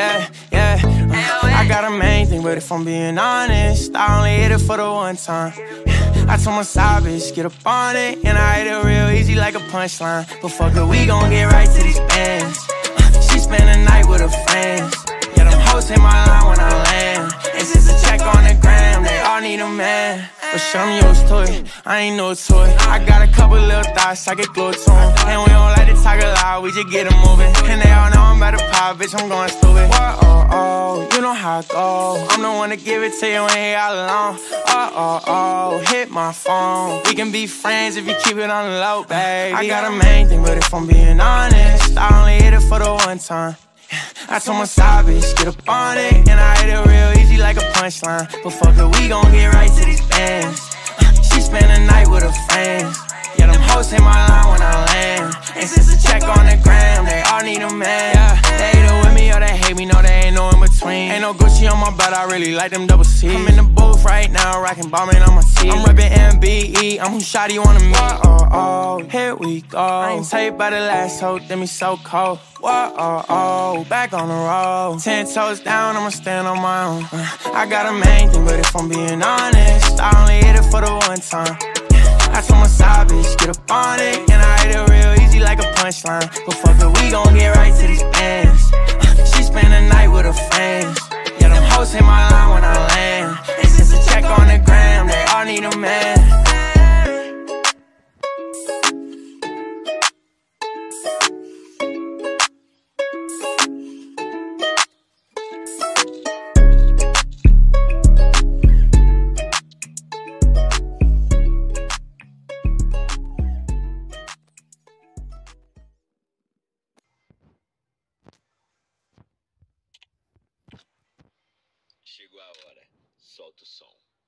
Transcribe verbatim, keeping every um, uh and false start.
yeah, yeah. I got a main thing, but if I'm being honest, I only hit it for the one time. I told my side bitch, get up on it, and I hit it real easy like a punchline. But fuck it, we gon' get right to these bands. She spend the night with her friends. Yeah, them hoes hit my line when I land. It's just a check on the gram, they all need a man. But show me yours toy, I ain't no toy. I got a couple little thoughts, I get glow to them. And we don't like to talk a lot, we just get them moving. And they all know I'm about to pop, bitch, I'm going stupid. Oh, oh, oh, you know how I go. I'm the one to give it to you when you're all alone. Oh, oh, oh, hit my phone. We can be friends if you keep it on the low, baby. I got a main thing, but if I'm being honest, I only hit it for the one time. I told my side bitch, get up on it, and I hit it real easy like a punchline. But fuck it, we gon' get right to these bands. She spend the night with her friends. Yeah, them hoes hit my line when I land. And since a check on the gram, they all need a man. Yeah, they either with me or they hate me, no, they ain't no in between. Ain't no Gucci on my butt, I really like them double C's. I'm in the booth right now, rockin' bombin' on my teeth. I'm reppin' M B E, I'm who shawty wanna meet. Oh, oh, oh, here we go. I ain't taped by the last hoe, then me so cold. Whoa, oh, oh, back on the road. Ten toes down, I'ma stand on my own. I got a main thing, but if I'm being honest, I only hit it for the one time. I told my side bitch, get up on it, and I hit it real easy like a punchline. But fuck it, we gon' get right to these bands. She spend the night with her friends. Yeah, them hoes hit my line when I land. It's just a check on the gram, they all need a man. Chegou a hora, solta o som.